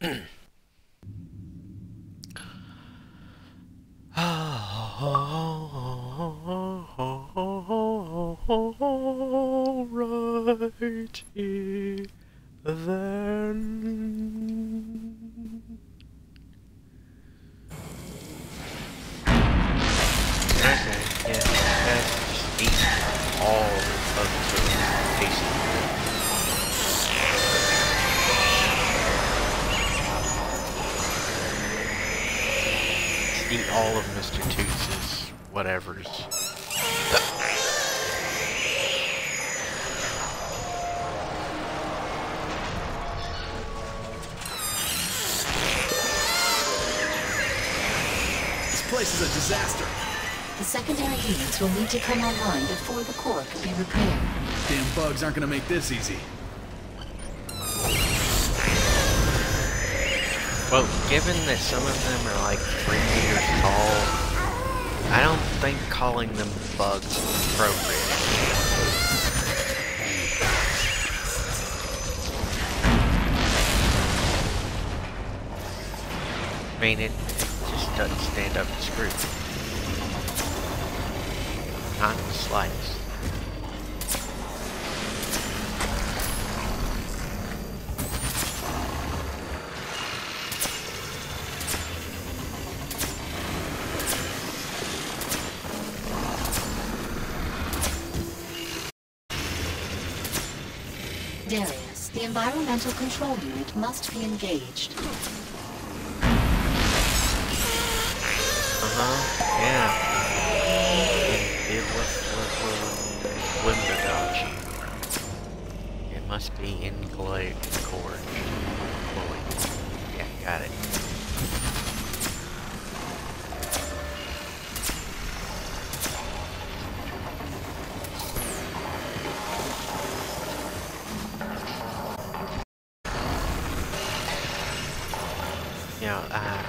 Alrighty then. Okay, yeah, that's just all of the pieces. Eat all of Mr. Toots's whatevers. This place is a disaster. The secondary units will need to come online before the core can be repaired. Damn bugs aren't gonna make this easy. Well, given that some of them are like 3 meters tall, I don't think calling them bugs is appropriate. I mean, it just doesn't stand up to scrutiny. Not in the slightest. Darius, the environmental control unit must be engaged. Yeah. It was Wimbodonchi. It must be engorged. Yeah, got it.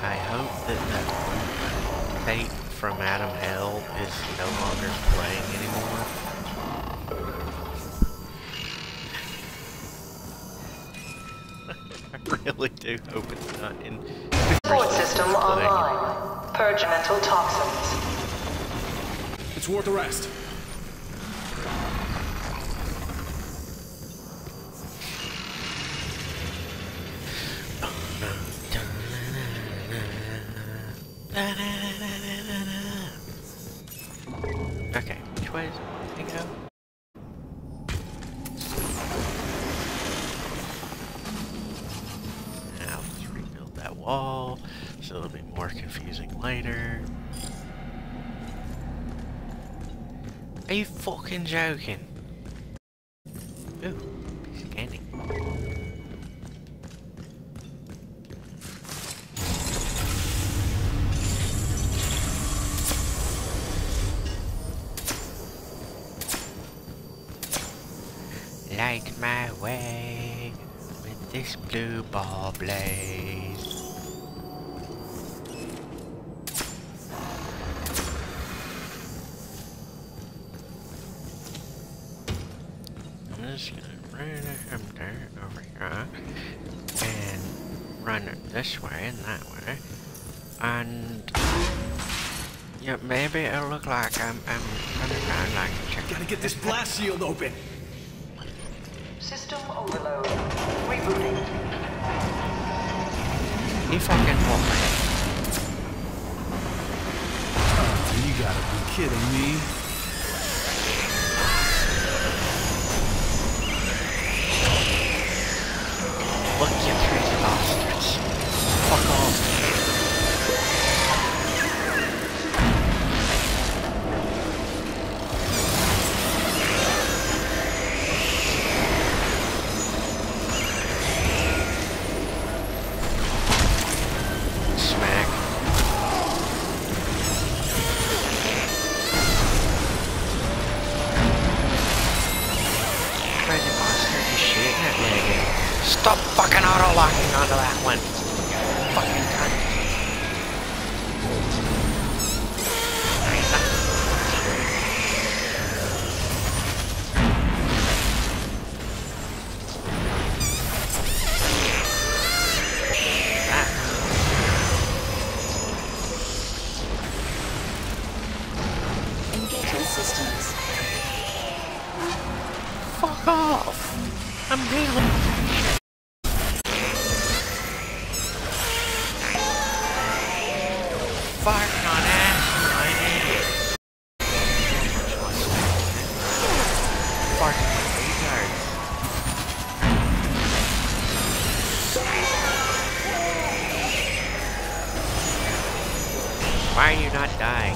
I hope that Fate from Adam Hell is no longer playing anymore. I really do hope it's not in... Support system online. Purge mental toxins. It's worth a rest. Okay, which way does it go? Now let's rebuild that wall, so it'll be more confusing later. Are you fucking joking? Ooh, piece of candy. Light my way with this blue ball blaze. I'm just gonna run from there over here and run it this way and that way. And yeah, maybe it'll look like I'm running around like a chicken. Gotta get this blast shield open! System overload. Rebooting. You fucking walk me. You gotta be kidding me. Look, you crazy bastards. Fuck off. Stop fucking auto-locking onto that one! Fucking cunt! Fire on ass, my name. Fire. Why are you not dying?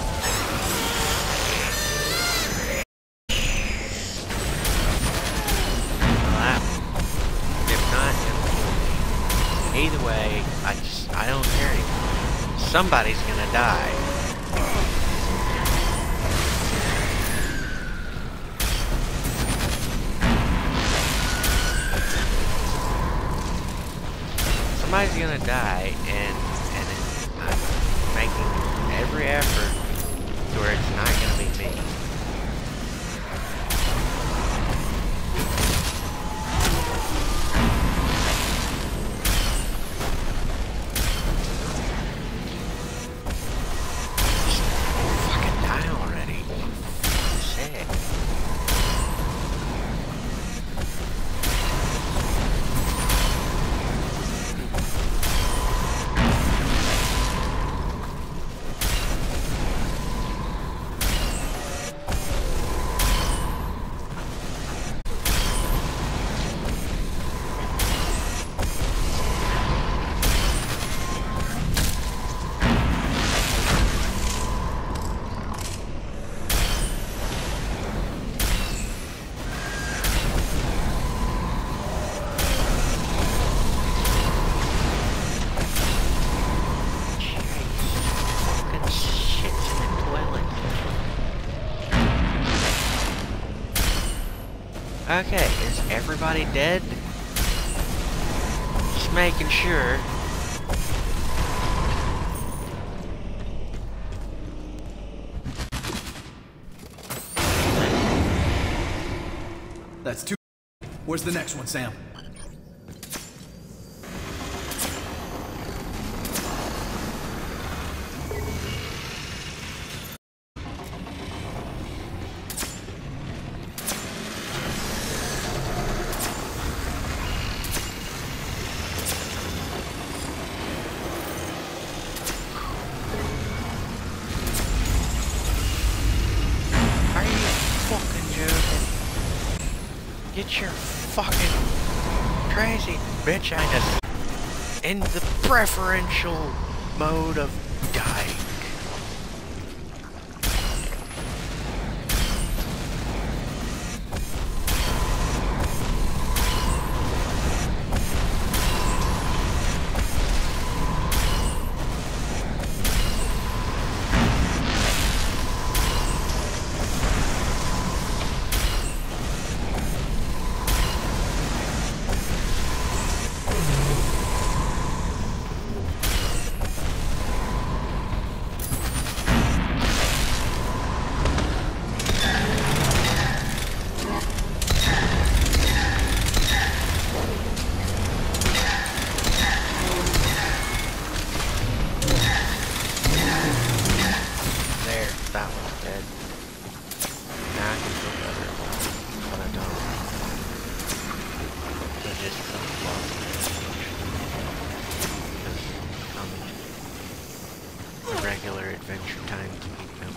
If not, either way, I don't care anymore. Somebody's gonna die. Somebody's gonna die, and it's, I'm making every effort to where it's not gonna be me. Just fucking die already. Shit. Okay, is everybody dead? Just making sure. That's two. Where's the next one, Sam? Get your fucking crazy bitch ass in the preferential mode of dying. Regular adventure time to meet them.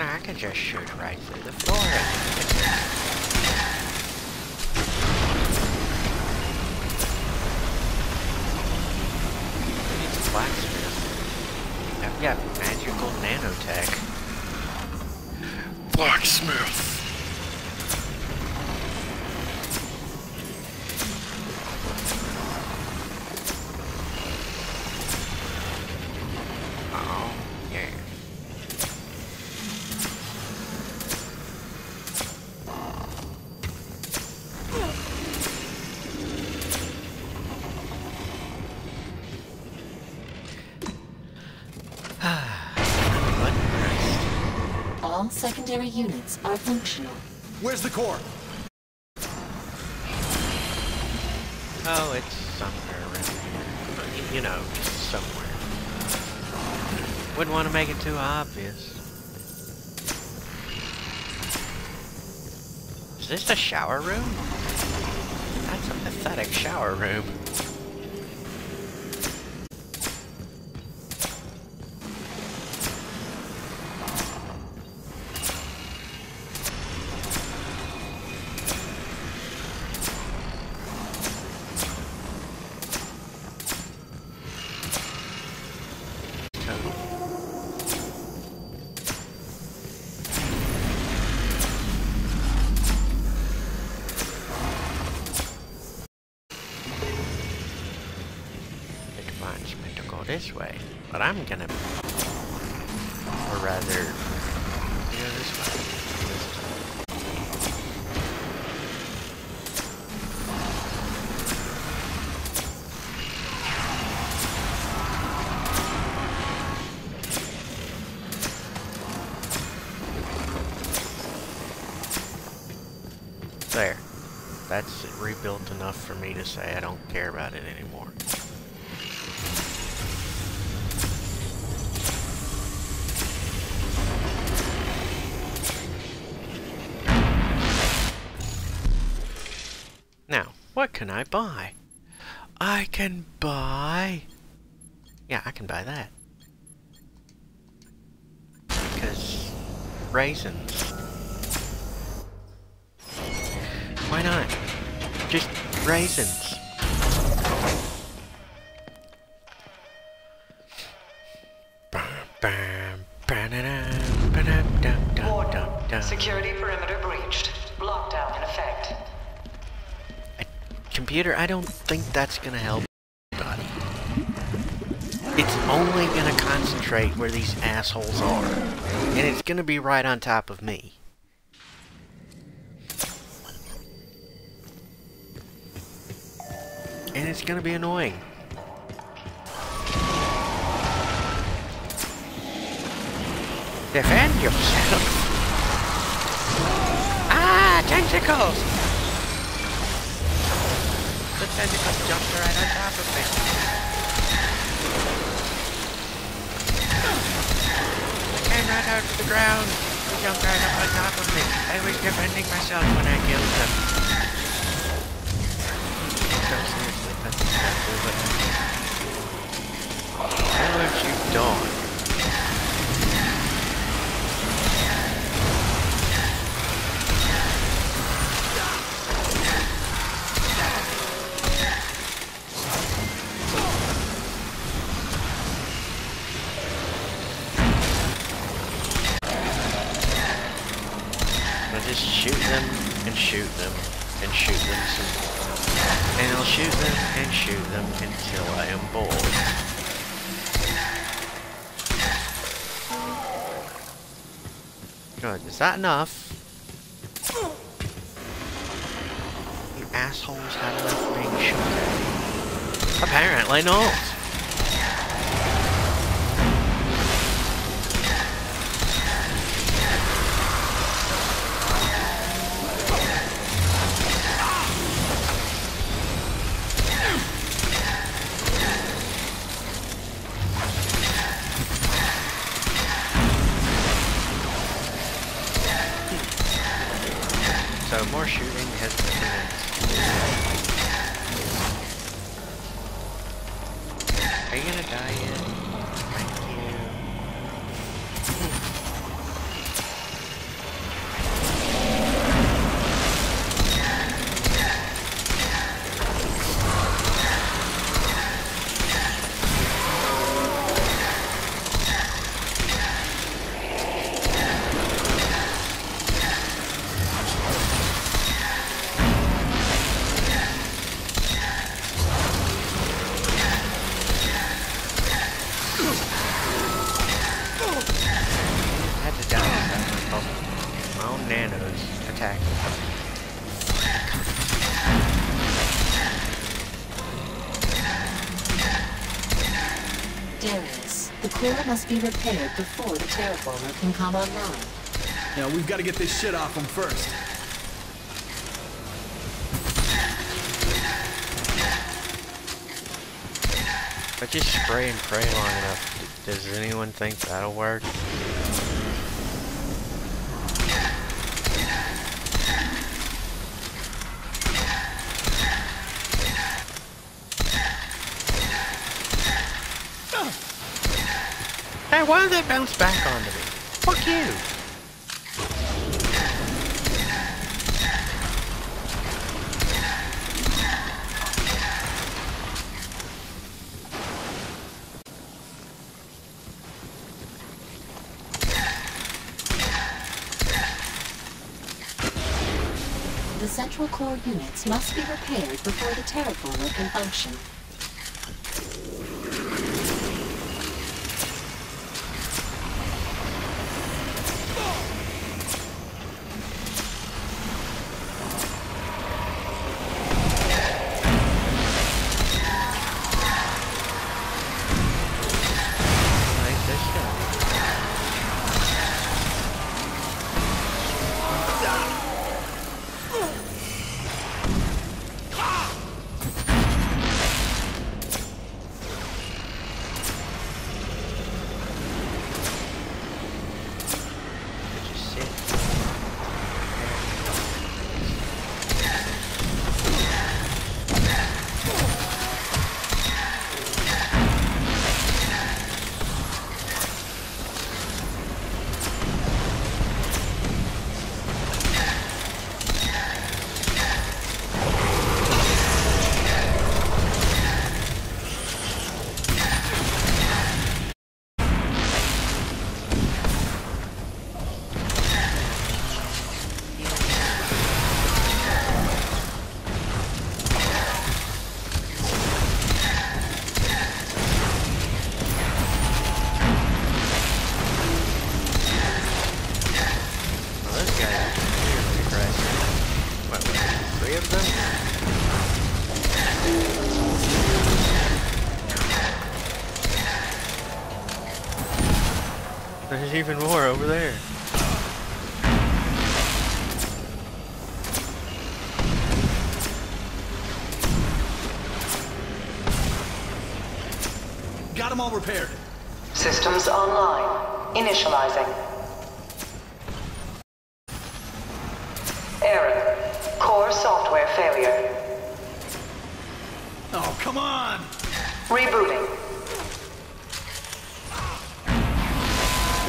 I could just shoot right through the floor. Blacksmith. I've got magical nails. Secondary units are functional. Where's the core? Oh, it's somewhere around here. You know, just somewhere. Wouldn't want to make it too obvious. Is this the shower room? That's a pathetic shower room. This way, but I'm gonna, or rather, go this way. There. That's rebuilt enough for me to say I don't care about it anymore. What can I buy? I can buy... Yeah, I can buy that. Because... raisins. Why not? Just raisins. Warning. Security perimeter breached. Lockdown in effect. Computer, I don't think that's gonna help anybody. It's only gonna concentrate where these assholes are. And it's gonna be right on top of me. And it's gonna be annoying. Defend yourself! Ah! Tentacles! The tentacle jumped right on top of me. I came right out to the ground. They jumped right up on top of me. I was defending myself when I killed them. So seriously, that's exactly what I did. Why don't you dawn? Just shoot them, and shoot them, and shoot them some more. And I'll shoot them until I am bored. Good, is that enough? You assholes had enough being shot at. Apparently not! So more shooting has been commenced. Are you gonna die yet? Thank you. Darius, the core must be repaired before the terraformer can come online. You know, we've got to get this shit off them first. If I just spray and pray long enough, does anyone think that'll work? Hey, why did that bounce back onto me? Fuck you! The central core units must be repaired before the terraformer can function. There's even more over there. Got them all repaired. Systems online. Initializing. Error. Core software failure. Oh, come on! Rebooting.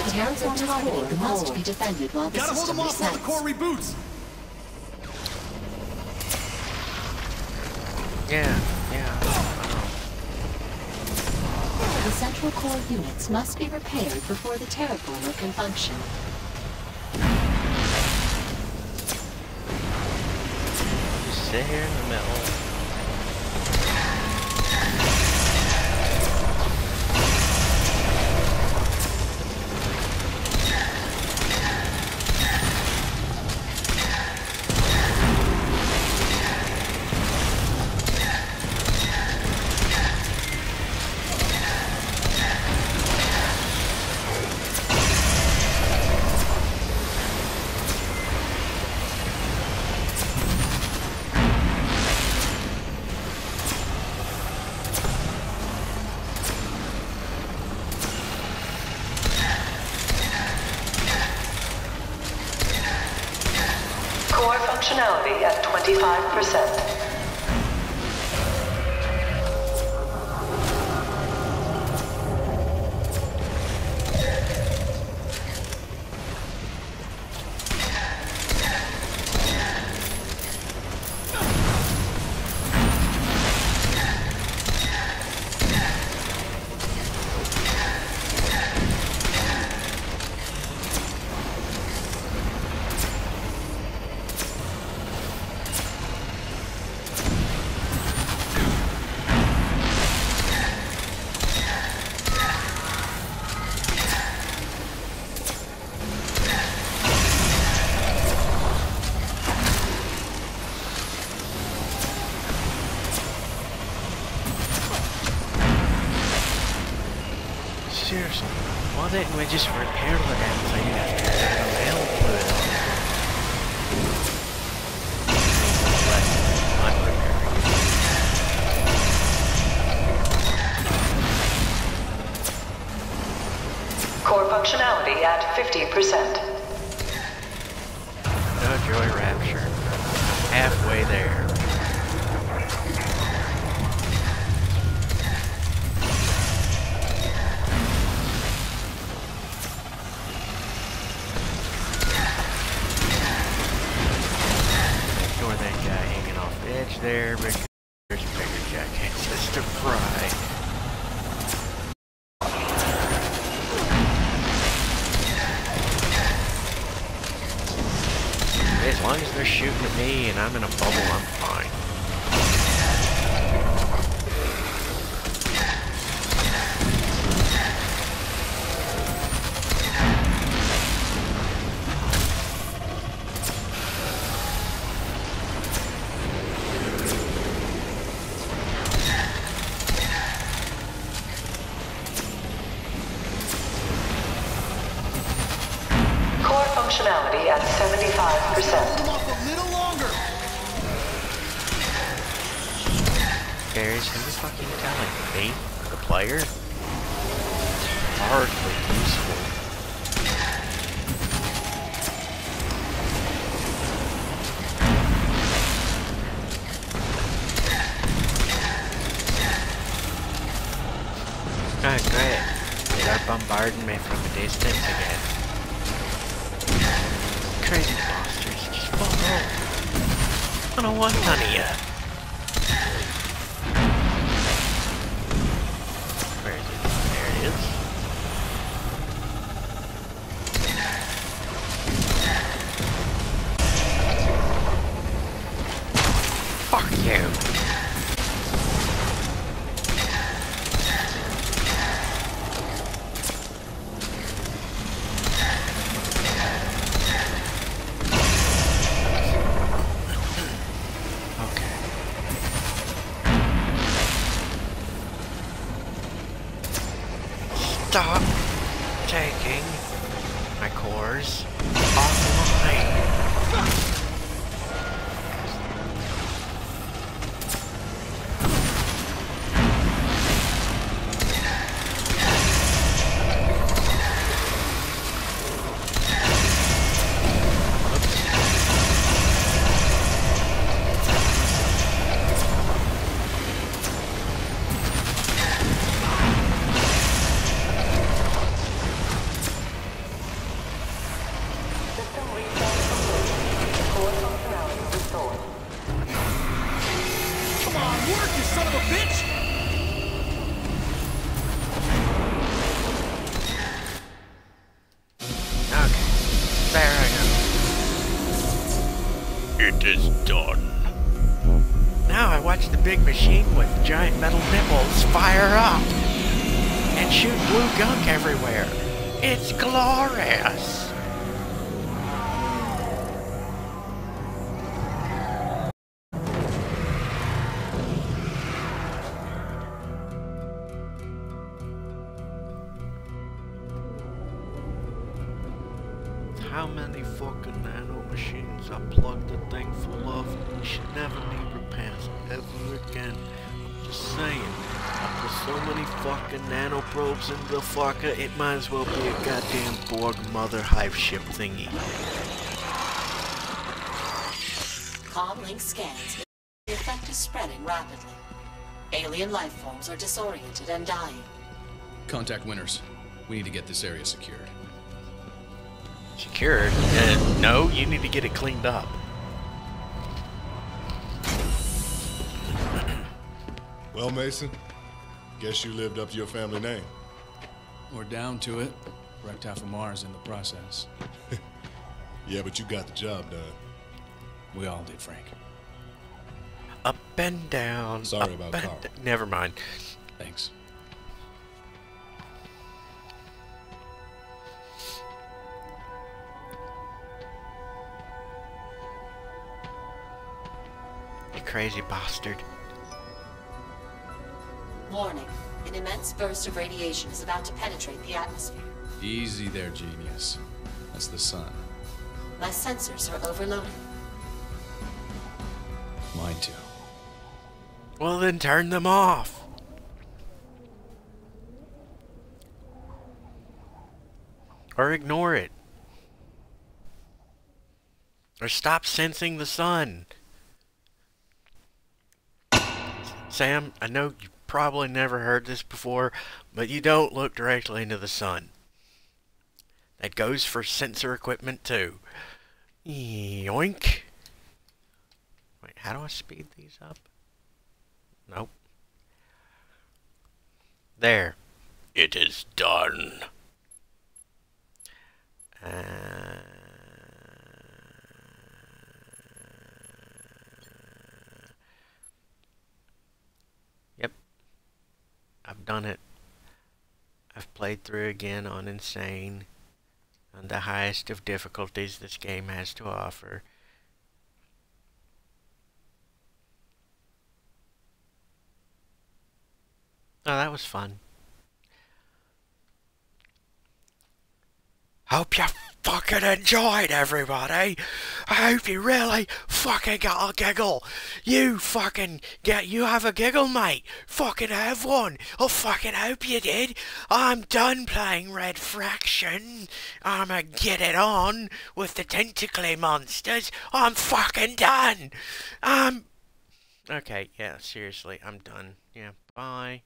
The town's autonomy must be defended while the system resets. Gotta hold them off while the core reboots! Yeah. Oh. The central core units must be repaired before the terraformer can function. Just sit here in the middle. Functionality at 25%. repairs. Why didn't we just repair the damn thing after the hell blew it up? Core functionality at 50%. No joy rapture. Halfway there. Ignore that guy hanging off the edge there, because there's a bigger jackasses to fry. As long as they're shooting at me and I'm in a bubble, I'm fine. Functionality at 75%. A little longer. Guys, who's fucking telling me? The player? Hardly useful. Alright, great. They are bombarding me from a distance again. Crazy monsters, just fall off. I don't want none of ya. Where is it? There it is. Fuck you. Stop taking my cores offline. It is done. Now I watch the big machine with giant metal nipples fire up and shoot blue gunk everywhere. It's glorious! How many fucking nanomachines I plugged the thing full of? We should never need repairs ever again. I'm just saying, I put so many fucking nanoprobes in the fucker, it might as well be a goddamn Borg mother hive ship thingy. Comm link scans. The effect is spreading rapidly. Alien life forms are disoriented and dying. Contact Winners. We need to get this area secured. Secured? No, you need to get it cleaned up. Well, Mason, guess you lived up to your family name. We're down to it. Wrecked half of Mars in the process. Yeah, but you got the job done. We all did, Frank. Up and down. Sorry about Carl. Never mind. Thanks. Crazy bastard. Warning. An immense burst of radiation is about to penetrate the atmosphere. Easy there, genius. That's the sun. My sensors are overloaded. Mine too. Well then turn them off! Or ignore it. Or stop sensing the sun. Sam, I know you probably never heard this before, but you don't look directly into the sun. That goes for sensor equipment too. Yoink. Wait, how do I speed these up? Nope. There. It is done. Yep. I've done it. I've played through again on Insane, on the highest of difficulties this game has to offer. Oh, that was fun. Hope you fucking enjoyed, everybody. I hope you really fucking got a giggle. You have a giggle, mate. Fucking have one. I fucking hope you did. I'm done playing Red Faction. I'ma get it on with the tentacly monsters. I'm fucking done. Okay, yeah, seriously, I'm done. Yeah, bye.